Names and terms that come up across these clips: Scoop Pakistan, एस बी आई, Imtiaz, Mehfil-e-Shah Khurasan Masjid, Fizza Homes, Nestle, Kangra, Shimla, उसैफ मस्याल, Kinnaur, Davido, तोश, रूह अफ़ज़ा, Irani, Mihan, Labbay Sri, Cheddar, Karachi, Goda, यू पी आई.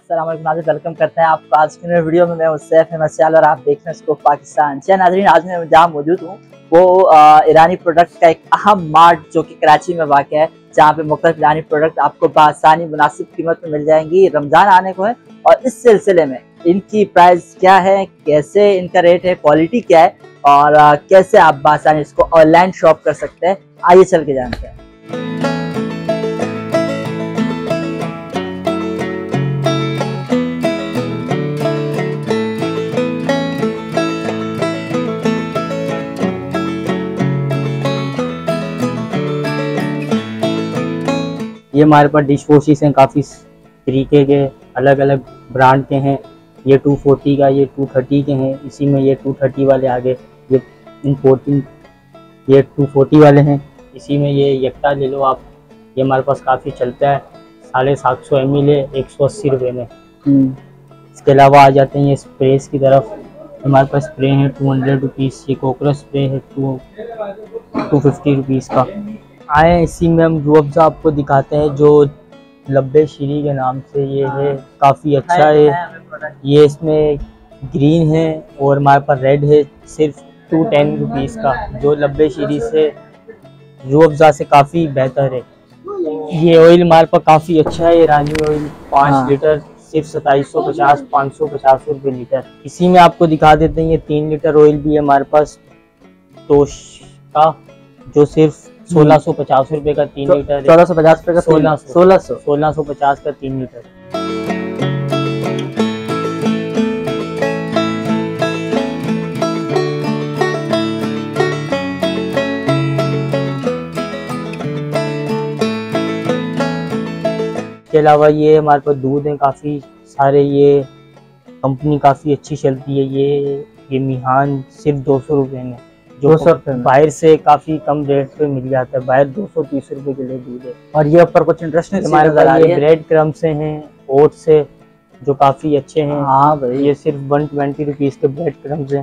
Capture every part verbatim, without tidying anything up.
अस्सलाम वालेकुम नाज़रीन, वेलकम करते हैं आपको आज की नई वीडियो में। मैं उसैफ मस्याल और आप देख रहे हैं स्कूप पाकिस्तान। जी नाज़रीन, आज मैं जहाँ मौजूद हूँ वो ईरानी प्रोडक्ट का एक अहम मार्ट जो कि कराची में वाक़ है, जहाँ पे मुख्तलिफ ईरानी प्रोडक्ट आपको बआसानी मुनासिब कीमत में मिल जाएंगी। रमज़ान आने को है और इस सिलसिले में इनकी प्राइस क्या है, कैसे इनका रेट है, क्वालिटी क्या है और कैसे आप बआसानी इसको ऑनलाइन शॉप कर सकते हैं, आइए चल के जानते हैं। ये हमारे पास डिश वॉशेस हैं, काफ़ी तरीके के अलग अलग ब्रांड के हैं। ये टू फोर्टी का, ये टू थर्टी के हैं, इसी में ये टू थर्टी वाले आगे, ये इम्पोर्टिंग ये टू फोर्टी वाले हैं, इसी में ये यकता ले लो आप। ये हमारे पास काफ़ी चलता है, साढ़े सात सौ एम एल है, एक सौ अस्सी रुपये में। इसके अलावा आ जाते हैं ये स्प्रेस की तरफ। हमारे पास स्प्रे हैं टू हंड्रेड रुपीज़, ये कोकरा स्प्रे है टू टू फिफ्टी रुपीज़ का। आए इसी में हम रूह अफ़ज़ा आपको दिखाते हैं जो लब्बे श्री के नाम से ये है, काफ़ी अच्छा है। ये इसमें ग्रीन है और हमारे पास रेड है, सिर्फ टू टेन रुपीज़ का, जो लब्बे श्री से रूह अफ़ज़ा से काफ़ी बेहतर है। ये ऑयल हमारे पास काफ़ी अच्छा है, ईरानी ऑयल पाँच हाँ। लीटर सिर्फ सताईस सौ पचास पाँच सौ पचास रुपये लीटर। इसी में आपको दिखा देते हैं ये तीन लीटर ऑयल भी है हमारे पास तोश का, जो सिर्फ सोलह सौ पचास रुपये का तीन लीटर, सोलह सौ पचास रुपये का सोलह सोलह सौ सोलह सौ पचास का तीन लीटर। इसके अलावा ये हमारे पास दूध हैं काफ़ी सारे, ये कंपनी काफ़ी अच्छी चलती है। ये ये मिहान सिर्फ दो सौ रुपये में, जो सब बाहर से काफी कम रेट पे मिल जाता है, बाहर दो सौ तीस रुपए किलो दूध है। और ये ऊपर कुछ इंटरेस्टिंग हमारे पास ये ब्रेड क्रम से हैं, ओट से, जो काफी अच्छे हैं। हाँ भाई, ये सिर्फ वन ट्वेंटी रुपीज के ब्रेड क्रम्स हैं,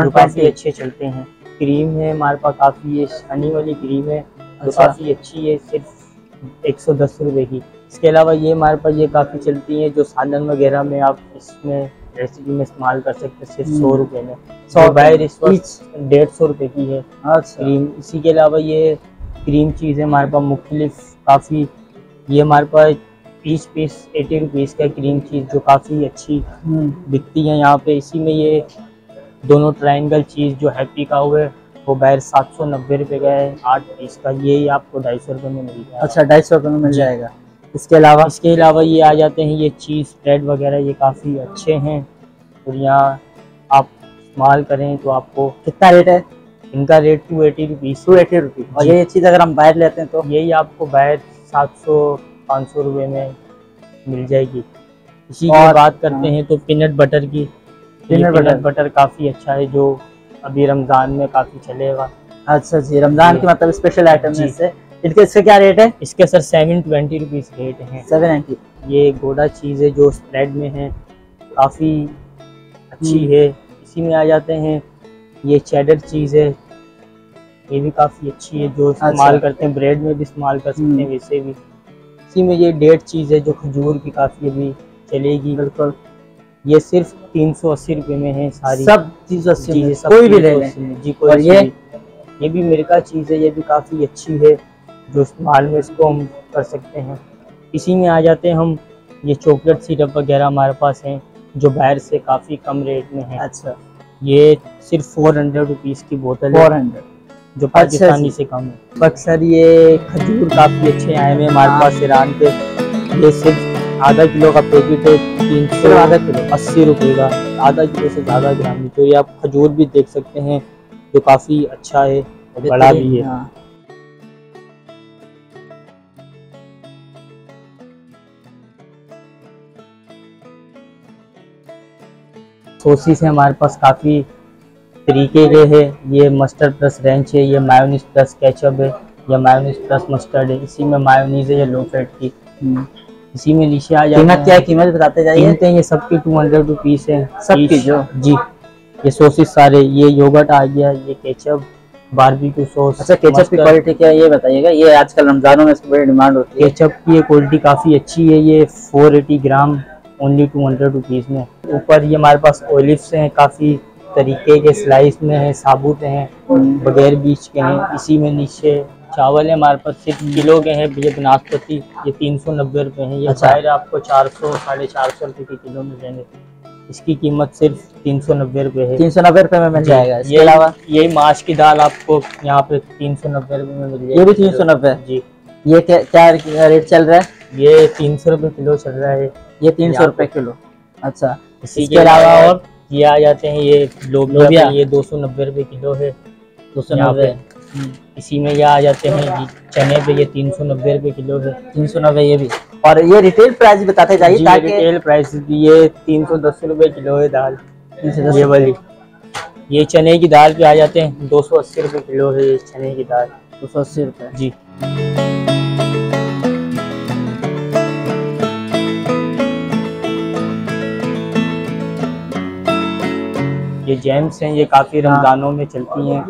जो काफी अच्छे चलते हैं। क्रीम है हमारे पास काफी, ये शानी वाली क्रीम है जो काफी अच्छी है, सिर्फ एक सौ दस रुपए की। इसके अलावा ये हमारे पास ये काफी चलती है जो सालन वगैरह में आप इसमें रेसिपी में इस्तेमाल कर सकते हैं, सिर्फ सौ रुपये में। सौ बायर इस वक्त डेढ़ सौ रुपये की है क्रीम। इसी के अलावा ये क्रीम चीज़ है हमारे पास मुख्तलिफ काफ़ी, ये हमारे पास पीस पीस एटी रुपीज़ का क्रीम चीज़ जो काफ़ी अच्छी बिकती है यहाँ पे। इसी में ये दोनों ट्राइंगल चीज़ जो हैप्पी का हुआ है वो बाहर सात सौ नब्बे रुपये का है, आठ पीस का, ये आपको ढाई सौ रुपये में मिल जाएगा। अच्छा, ढाई सौ रुपये में मिल जाएगा। इसके अलावा इसके अलावा ये आ जाते हैं ये चीज़ ब्रेड वगैरह, ये काफ़ी अच्छे हैं और यहाँ आप इस्तेमाल करें तो आपको कितना रेट है इनका? Rate two eighty rupees two eighty rupees और ये चीज़ अगर हम बाहर लेते हैं तो यही आपको बाहर सात सौ पाँच सौ रुपये में मिल जाएगी। इसी और बात करते हैं तो पीनट बटर की, पीनट बटर बटर काफ़ी अच्छा है जो अभी रमज़ान में काफ़ी चलेगा। अच्छा जी, रमज़ान के मतलब स्पेशल आइटम है इससे। इनके इसका क्या रेट है? इसके sir seven twenty rupees rate है, सेवन ट्वेंटी। ये गोडा चीज़ है जो स्प्रेड में है, काफ़ी अच्छी है। इसी में आ जाते हैं ये चेडर चीज़ है, ये भी काफ़ी अच्छी है जो इस्तेमाल करते हैं, ब्रेड में भी इस्तेमाल कर सकते हैं वैसे भी। इसी में ये डेट चीज़ है जो खजूर की काफ़ी अभी चलेगी, बिल्कुल। ये सिर्फ तीन सौ अस्सी रुपये में है सारी, सब तीन सौ अस्सी है, कोई भी ले लें जी। और ये ये भी मिर्का चीज़ है, ये भी काफ़ी अच्छी है जो इस्तेमाल में इसको हम कर सकते हैं। इसी में आ जाते हैं हम ये चॉकलेट सिरप वगैरह हमारे पास हैं जो बाहर से काफ़ी कम रेट में है। अच्छा, ये सिर्फ फोर हंड्रेड रुपीज़ की बोतल है, फोर हंड्रेड, जो पाकिस्तानी अच्छा से कम है। बट सर ये खजूर काफ़ी अच्छे आए हुए हैं हमारे पास ईरान के, ये सिर्फ आधा किलो का पैकेट है, तीन सौ आधा किलो अस्सी रुपये का, आधा किलो से ज़्यादा ग्राम। तो ये आप खजूर भी देख सकते हैं जो काफ़ी अच्छा है और बड़ा भी है। सोसेस हैं हमारे पास काफ़ी तरीके के हैं, ये मस्टर्ड प्लस रेंच है, ये मायोनीज प्लस केचप है, ये मायोनीज प्लस मस्टर्ड है। इसी में मायोनीज है ये लो फैट की। इसी में नीचे आ जाते हैं, क्या कीमत बताते जाइए, ये सबकी टू हंड्रेड रुपीज़ है सबकी जो जी। ये सोसेस सारे, ये योगर्ट आ गया, ये केचप, बारबेक्यू सॉस। अच्छा, केचप की क्वालिटी क्या है ये बताइएगा, ये आजकल रमज़ानों में इसकी बड़ी डिमांड होती है। केचप की क्वालिटी काफ़ी अच्छी है, ये four eighty gram only two hundred rupees में। ऊपर ये हमारे पास ऑलिव्स हैं, काफ़ी तरीके के स्लाइस में हैं, साबुत हैं, बगैर बीज के हैं। इसी में नीचे चावल है हमारे पास, सिर्फ किलो के हैं। ये बनास्पति ये तीन सौ नब्बे रुपये हैं। ये अच्छा। शायर आपको चार सौ साढ़े चार सौ रुपये के किलो मिल जाएंगे। इसकी कीमत सिर्फ तीन सौ नब्बे रुपये है। तीन सौ नब्बे रुपये में मिल जाएगा। इसके अलावा यही माश की दाल आपको यहाँ पे तीन सौ नब्बे रुपये में मिल जाएगी। ये भी तीन सौ नब्बे जी। ये क्या रेट चल रहा है? ये तीन सौ रुपये किलो चल रहा है। ये तीन सौ रुपये किलो। अच्छा, इसके अलावा और ये आ जाते हैं ये लोबिया, ये दो सौ नब्बे रुपये किलो है। दो सौ नब्बे इसी में ये आ जाते हैं। चने पे ये तीन सौ नब्बे रुपये किलो है। तीन सौ नब्बे ये भी। और ये रिटेल प्राइस बताते जाइए ताकि रिटेल प्राइस भी। ये तीन सौ दस रुपये किलो है दाल। ये वाली ये चने की दाल पे आ जाते हैं। दो सौ अस्सी रुपये किलो है चने की दाल। दो सौ अस्सी रुपये जी। ये जैम्स हैं, ये काफ़ी रमज़ानों में चलती हैं।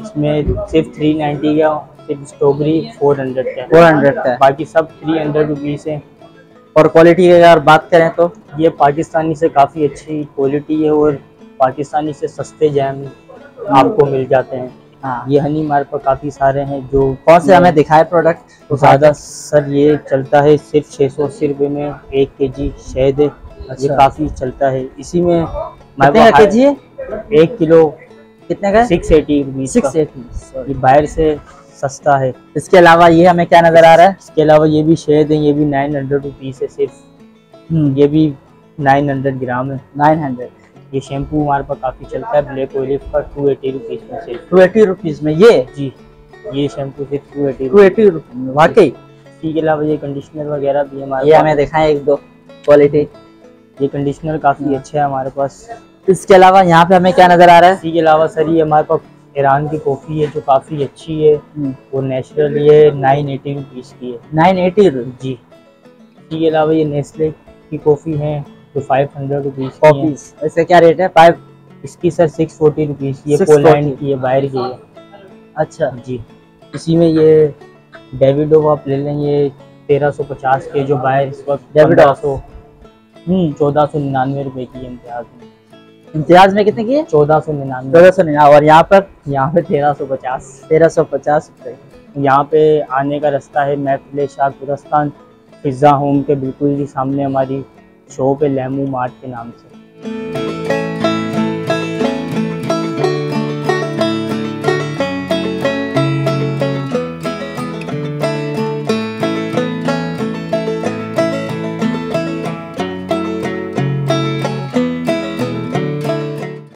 इसमें सिर्फ थ्री नाइन्टी का, सिर्फ स्ट्रॉबेरी फोर हंड्रेड का फोर हंड्रेड का बाकी सब थ्री हंड्रेड रुपीज़ हैं। और क्वालिटी की अगर बात करें तो ये पाकिस्तानी से काफ़ी अच्छी क्वालिटी है और पाकिस्तानी से सस्ते जैम आपको मिल जाते हैं। हाँ, ये हनी हमारे पास काफ़ी सारे हैं। जो कौन से हमें दिखाए प्रोडक्ट? ज़्यादा सर ये चलता है सिर्फ छः सौ अस्सी रुपये में एक के जी शहद। ये काफ़ी चलता है। इसी में कितने का के जी है? एक किलो कितने का? Six eighty rupees. Six eighty बाहर से सस्ता है। इसके अलावा ये हमें क्या नज़र आ रहा है? इसके अलावा ये भी शहद है, ये भी नाइन हंड्रेड रुपीज़ है सिर्फ। ये भी नाइन हंड्रेड ग्राम है, नाइन हंड्रेड। ये शैम्पू हमारे पास काफ़ी चलता है ब्लैक ओलिव का, टू एटी रुपीज़ में सिर्फ। टू एटी रुपीज़ में ये जी। ये शैम्पू सिर्फ two eighty two eighty rupees में वाकई। इसके अलावा ये कंडीशनर वगैरह भी हमारे, ये हमें दिखाएँ एक दो क्वालिटी। ये कंडीशनर काफ़ी अच्छा है हमारे पास। इसके अलावा यहाँ पे हमें क्या नज़र आ रहा है? इसके अलावा सर ये हमारे पास ईरान की कॉफ़ी है जो काफ़ी अच्छी है, वो नेचुरल। ये नाइन एटी रुपीज़ की है। नाइन एटी जी। इसके अलावा ये नेस्ले की कॉफ़ी है जो फाइव हंड्रेड रुपीज़ कॉफ़ीज़। इसका क्या रेट है? फाइव। इसकी सर सिक्स फोर्टी रुपीज़ की है। पोलैंड की है, बाहर की है। अच्छा जी। इसी में ये डेविडो आप ले लें, ये तेरह सौ पचास के जो बाहर इस वक्त डेविडो सौ चौदह सौ निन्यानवे रुपये की है। इम्तियाज में इम्तियाज में कितने की है? चौदह सौ निन्यानवे। चौदह सौ निन्यानवे और यहाँ पर यहाँ पे तेरह सौ पचास। तेरह सौ पचास रुपये। यहाँ पे आने का रास्ता है महफिल शाह खोरसान फिजा होम के बिल्कुल ही सामने हमारी शॉप है लेमन मार्ट के नाम से।